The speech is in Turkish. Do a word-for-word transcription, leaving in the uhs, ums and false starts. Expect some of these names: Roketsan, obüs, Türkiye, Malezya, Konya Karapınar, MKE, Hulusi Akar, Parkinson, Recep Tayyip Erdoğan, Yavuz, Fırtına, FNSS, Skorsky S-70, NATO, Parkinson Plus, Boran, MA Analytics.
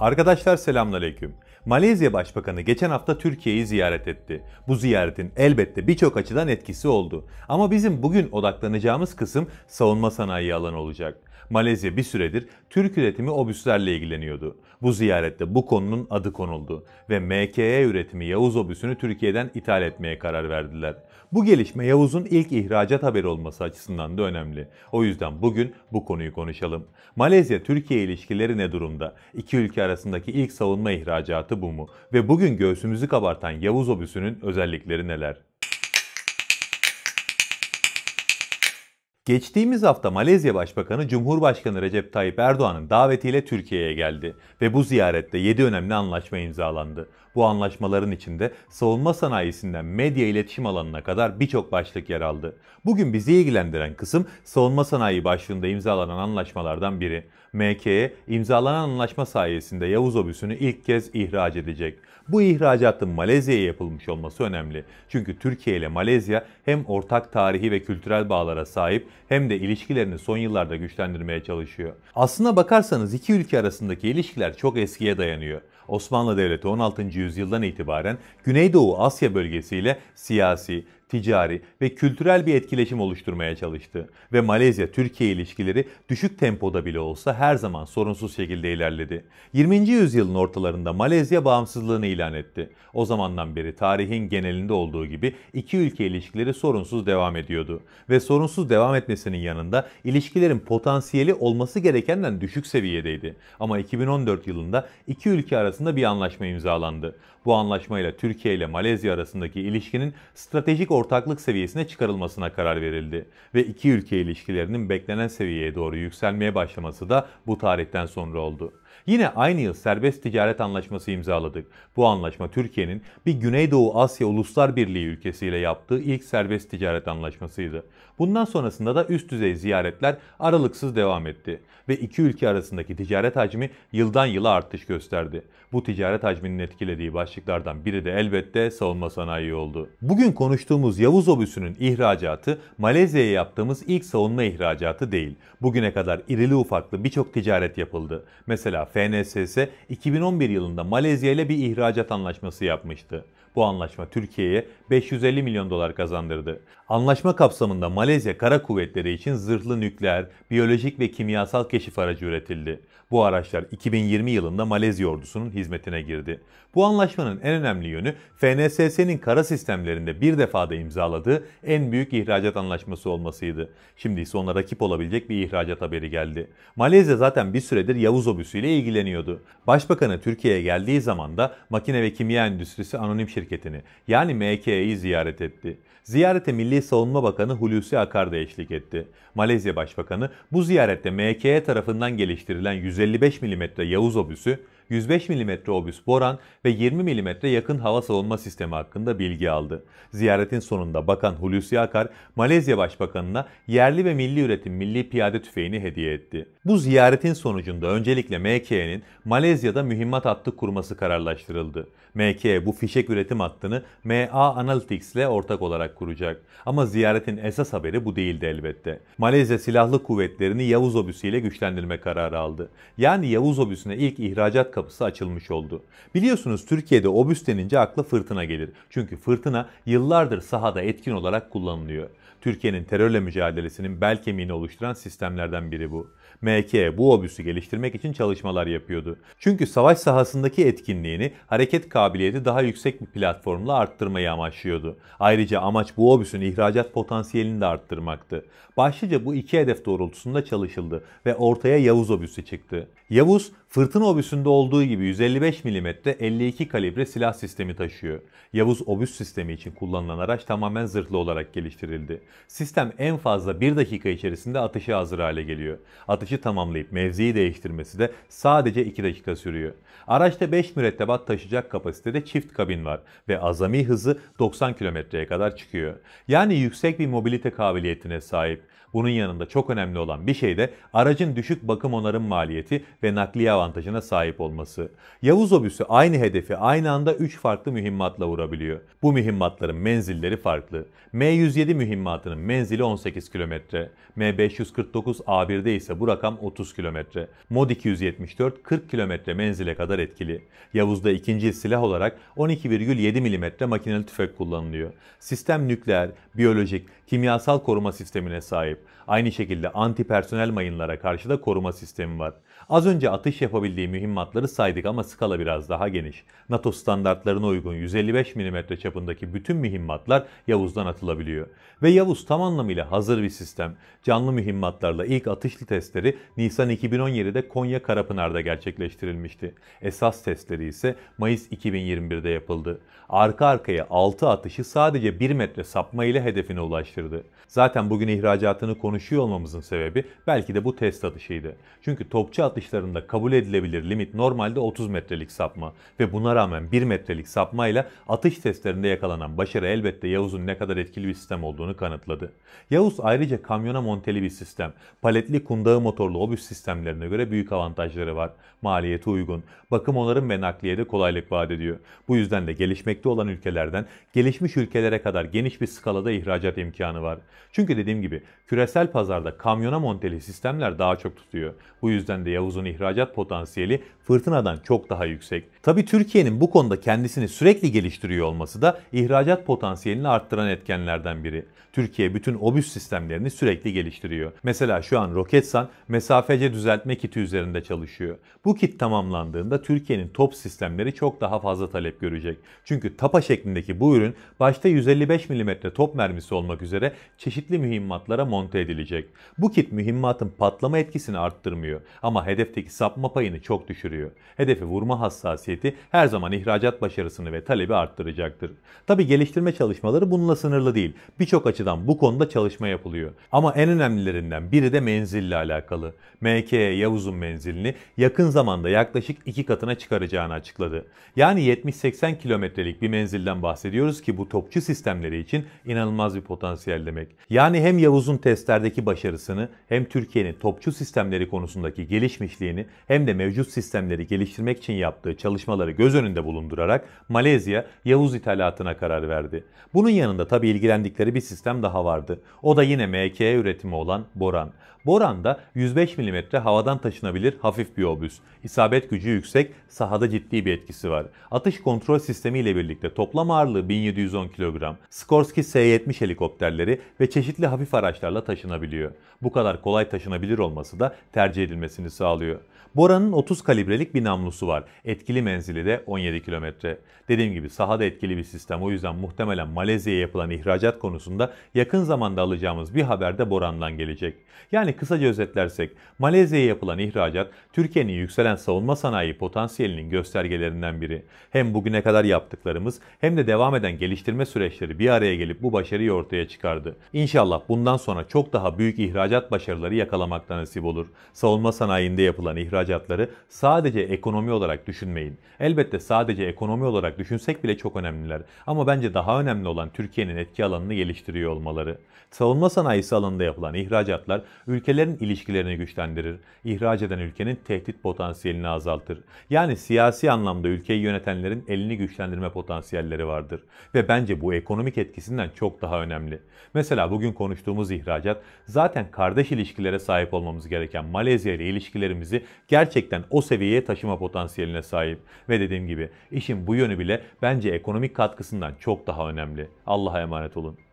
Arkadaşlar selamünaleyküm. Malezya Başbakanı geçen hafta Türkiye'yi ziyaret etti. Bu ziyaretin elbette birçok açıdan etkisi oldu. Ama bizim bugün odaklanacağımız kısım savunma sanayi alanı olacak. Malezya bir süredir Türk üretimi obüslerle ilgileniyordu. Bu ziyarette bu konunun adı konuldu ve M K E üretimi Yavuz obüsünü Türkiye'den ithal etmeye karar verdiler. Bu gelişme Yavuz'un ilk ihracat haberi olması açısından da önemli. O yüzden bugün bu konuyu konuşalım. Malezya-Türkiye ilişkileri ne durumda? İki ülke arasındaki ilk savunma ihracatı bu mu? Ve bugün göğsümüzü kabartan Yavuz obüsünün özellikleri neler? Geçtiğimiz hafta Malezya Başbakanı Cumhurbaşkanı Recep Tayyip Erdoğan'ın davetiyle Türkiye'ye geldi ve bu ziyarette yedi önemli anlaşma imzalandı. Bu anlaşmaların içinde savunma sanayisinden medya iletişim alanına kadar birçok başlık yer aldı. Bugün bizi ilgilendiren kısım savunma sanayi başlığında imzalanan anlaşmalardan biri. M K E imzalanan anlaşma sayesinde Yavuz obüsünü ilk kez ihraç edecek. Bu ihracatın Malezya'ya yapılmış olması önemli. Çünkü Türkiye ile Malezya hem ortak tarihi ve kültürel bağlara sahip hem de ilişkilerini son yıllarda güçlendirmeye çalışıyor. Aslına bakarsanız iki ülke arasındaki ilişkiler çok eskiye dayanıyor. Osmanlı Devleti on altıncı yüzyıldan itibaren Güneydoğu Asya bölgesiyle siyasi, ticari ve kültürel bir etkileşim oluşturmaya çalıştı ve Malezya-Türkiye ilişkileri düşük tempoda bile olsa her zaman sorunsuz şekilde ilerledi. yirminci yüzyılın ortalarında Malezya bağımsızlığını ilan etti. O zamandan beri tarihin genelinde olduğu gibi iki ülke ilişkileri sorunsuz devam ediyordu ve sorunsuz devam etmesinin yanında ilişkilerin potansiyeli olması gerekenden düşük seviyedeydi. Ama iki bin on dört yılında iki ülke arasında bir anlaşma imzalandı. Bu anlaşmayla Türkiye ile Malezya arasındaki ilişkinin stratejik ortaklık seviyesine çıkarılmasına karar verildi ve iki ülke ilişkilerinin beklenen seviyeye doğru yükselmeye başlaması da bu tarihten sonra oldu. Yine aynı yıl serbest ticaret anlaşması imzaladık. Bu anlaşma Türkiye'nin bir Güneydoğu Asya Uluslar Birliği ülkesiyle yaptığı ilk serbest ticaret anlaşmasıydı. Bundan sonrasında da üst düzey ziyaretler aralıksız devam etti ve iki ülke arasındaki ticaret hacmi yıldan yıla artış gösterdi. Bu ticaret hacminin etkilediği başlıklardan biri de elbette savunma sanayi oldu. Bugün konuştuğumuz Yavuz obüsünün ihracatı Malezya'ya yaptığımız ilk savunma ihracatı değil. Bugüne kadar irili ufaklı birçok ticaret yapıldı. Mesela F N S S iki bin on bir yılında Malezya ile bir ihracat anlaşması yapmıştı. Bu anlaşma Türkiye'ye beş yüz elli milyon dolar kazandırdı. Anlaşma kapsamında Malezya Kara Kuvvetleri için zırhlı nükleer, biyolojik ve kimyasal keşif aracı üretildi. Bu araçlar iki bin yirmi yılında Malezya ordusunun hizmetine girdi. Bu anlaşmanın en önemli yönü F N S S'nin kara sistemlerinde bir defada imzaladığı en büyük ihracat anlaşması olmasıydı. Şimdi ise ona rakip olabilecek bir ihracat haberi geldi. Malezya zaten bir süredir Yavuz obüsüyle ilgileniyordu. Başbakanı Türkiye'ye geldiği zaman da Makine ve Kimya Endüstrisi Anonim Şirketi'ni yani M K E'yi ziyaret etti. Ziyarete Milli Savunma Bakanı Hulusi Akar da eşlik etti. Malezya Başbakanı bu ziyarette M K E tarafından geliştirilen yüz elli beş milimetre Yavuz obüsü, yüz beş milimetre obüs Boran ve yirmi milimetre yakın hava savunma sistemi hakkında bilgi aldı. Ziyaretin sonunda Bakan Hulusi Akar, Malezya Başbakanı'na yerli ve milli üretim milli piyade tüfeğini hediye etti. Bu ziyaretin sonucunda öncelikle M K E'nin Malezya'da mühimmat hattı kurması kararlaştırıldı. M K E bu fişek üretim hattını M A Analytics ile ortak olarak kuracak. Ama ziyaretin esas haberi bu değildi elbette. Malezya Silahlı Kuvvetleri'ni Yavuz obüsü ile güçlendirme kararı aldı. Yani Yavuz obüsüne ilk ihracat kapısı açılmış oldu. Biliyorsunuz Türkiye'de obüs denince akla Fırtına gelir. Çünkü Fırtına yıllardır sahada etkin olarak kullanılıyor. Türkiye'nin terörle mücadelesinin bel kemiğini oluşturan sistemlerden biri bu. M K E bu obüsü geliştirmek için çalışmalar yapıyordu. Çünkü savaş sahasındaki etkinliğini, hareket kabiliyeti daha yüksek bir platformla arttırmayı amaçlıyordu. Ayrıca amaç bu obüsün ihracat potansiyelini de arttırmaktı. Başlıca bu iki hedef doğrultusunda çalışıldı ve ortaya Yavuz obüsü çıktı. Yavuz, Fırtına obüsünde olduğu gibi yüz elli beş milimetre elli iki kalibre silah sistemi taşıyor. Yavuz obüs sistemi için kullanılan araç tamamen zırhlı olarak geliştirildi. Sistem en fazla bir dakika içerisinde atışa hazır hale geliyor. Atışı tamamlayıp mevziyi değiştirmesi de sadece iki dakika sürüyor. Araçta beş mürettebat taşıyacak kapasitede çift kabin var ve azami hızı doksan kilometreye kadar çıkıyor. Yani yüksek bir mobilite kabiliyetine sahip. Bunun yanında çok önemli olan bir şey de aracın düşük bakım onarım maliyeti ve nakliye avantajına sahip olması. Yavuz obüsü aynı hedefi aynı anda üç farklı mühimmatla vurabiliyor. Bu mühimmatların menzilleri farklı. M yüz yedi mühimmatının menzili on sekiz kilometre, M beş yüz kırk dokuz A bir'de ise bu rakam otuz kilometre. Mod iki yüz yetmiş dört kırk kilometre menzile kadar etkili. Yavuz'da ikinci silah olarak on iki virgül yedi milimetre makineli tüfek kullanılıyor. Sistem nükleer, biyolojik, kimyasal koruma sistemine sahip. Aynı şekilde antipersonel mayınlara karşı da koruma sistemi var. Az önce atış yapabildiği mühimmatları saydık ama skala biraz daha geniş. NATO standartlarına uygun yüz elli beş milimetre çapındaki bütün mühimmatlar Yavuz'dan atılabiliyor. Ve Yavuz tam anlamıyla hazır bir sistem. Canlı mühimmatlarla ilk atışlı testleri Nisan iki bin on yedide Konya Karapınar'da gerçekleştirilmişti. Esas testleri ise Mayıs iki bin yirmi birde yapıldı. Arka arkaya altı atışı sadece bir metre sapma ile hedefine ulaştırdı. Zaten bugün ihracatını konuşuyor olmamızın sebebi belki de bu test atışıydı. Çünkü topçu atışlarında kabul edilebilir limit normalde otuz metrelik sapma ve buna rağmen bir metrelik sapmayla atış testlerinde yakalanan başarı elbette Yavuz'un ne kadar etkili bir sistem olduğunu kanıtladı. Yavuz ayrıca kamyona monteli bir sistem, paletli kundağı motorlu obüs sistemlerine göre büyük avantajları var. Maliyeti uygun, bakım onarım ve nakliyede kolaylık vaat ediyor. Bu yüzden de gelişmekte olan ülkelerden gelişmiş ülkelere kadar geniş bir skalada ihracat imkanı var. Çünkü dediğim gibi küresel pazarda kamyona monteli sistemler daha çok tutuyor. Bu yüzden de Yavuz'un ihracat potansiyeli Fırtına'dan çok daha yüksek. Tabii Türkiye'nin bu konuda kendisini sürekli geliştiriyor olması da ihracat potansiyelini arttıran etkenlerden biri. Türkiye bütün obüs sistemlerini sürekli geliştiriyor. Mesela şu an Roketsan mesafece düzeltme kiti üzerinde çalışıyor. Bu kit tamamlandığında Türkiye'nin top sistemleri çok daha fazla talep görecek. Çünkü tapa şeklindeki bu ürün başta yüz elli beş milimetre top mermisi olmak üzere çeşitli mühimmatlara monte edilecek. Bu kit mühimmatın patlama etkisini arttırmıyor ama hedefteki sapma payını çok düşürüyor. Hedefi vurma hassasiyeti her zaman ihracat başarısını ve talebi arttıracaktır. Tabi geliştirme çalışmaları bununla sınırlı değil. Birçok açıdan bu konuda çalışma yapılıyor. Ama en önemlilerinden biri de menzille alakalı. M K E Yavuz'un menzilini yakın zamanda yaklaşık iki katına çıkaracağını açıkladı. Yani yetmiş seksen kilometrelik bir menzilden bahsediyoruz ki bu topçu sistemleri için inanılmaz bir potansiyel demek. Yani hem Yavuz'un testlerdeki başarısını hem Türkiye'nin topçu sistemleri konusundaki gelişmişliğini hem de mevcut sistemleri geliştirmek için yaptığı çalışmaları göz önünde bulundurarak Malezya Yavuz ithalatına karar verdi. Bunun yanında tabi ilgilendikleri bir sistem daha vardı. O da yine M K E üretimi olan Boran. Boran da yüz beş milimetre havadan taşınabilir hafif bir obüs. İsabet gücü yüksek, sahada ciddi bir etkisi var. Atış kontrol sistemi ile birlikte toplam ağırlığı bin yedi yüz on kilogram. Skorsky S yetmiş helikopterleri ve çeşitli hafif araçlarla taşınabiliyor. Bu kadar kolay taşınabilir olması da tercih edilmesini sağlıyor. Boran'ın otuz kalibrelik bir namlusu var. Etkili menzili de on yedi kilometre. Dediğim gibi sahada etkili bir sistem. O yüzden muhtemelen Malezya'ya yapılan ihracat konusunda yakın zamanda alacağımız bir haber de Boran'dan gelecek. Yani kısaca özetlersek Malezya'ya yapılan ihracat Türkiye'nin yükselen savunma sanayi potansiyelinin göstergelerinden biri. Hem bugüne kadar yaptıklarımız hem de devam eden geliştirme süreçleri bir araya gelip bu başarıyı ortaya çıkardı. İnşallah bundan sonra çok daha büyük ihracat başarıları yakalamakta nasip olur. Savunma sanayinde yapılan ihracatları sadece ekonomi olarak düşünmeyin. Elbette sadece ekonomi olarak düşünsek bile çok önemliler. Ama bence daha önemli olan Türkiye'nin etki alanını geliştiriyor olmaları. Savunma sanayisi alanında yapılan ihracatlar ülkelerin ilişkilerini güçlendirir. İhraç eden ülkenin tehdit potansiyelini azaltır. Yani siyasi anlamda ülkeyi yönetenlerin elini güçlendirme potansiyelleri vardır. Ve bence bu ekonomik etkisinden çok daha önemli. Mesela bugün konuştuğumuz ihracat zaten kardeş ilişkilere sahip olmamız gereken Malezya ile ilişkilerimizi gerçekten o seviyeye taşıma potansiyeline sahip. Ve dediğim gibi işin bu yönü bile bence ekonomik katkısından çok daha önemli. Allah'a emanet olun.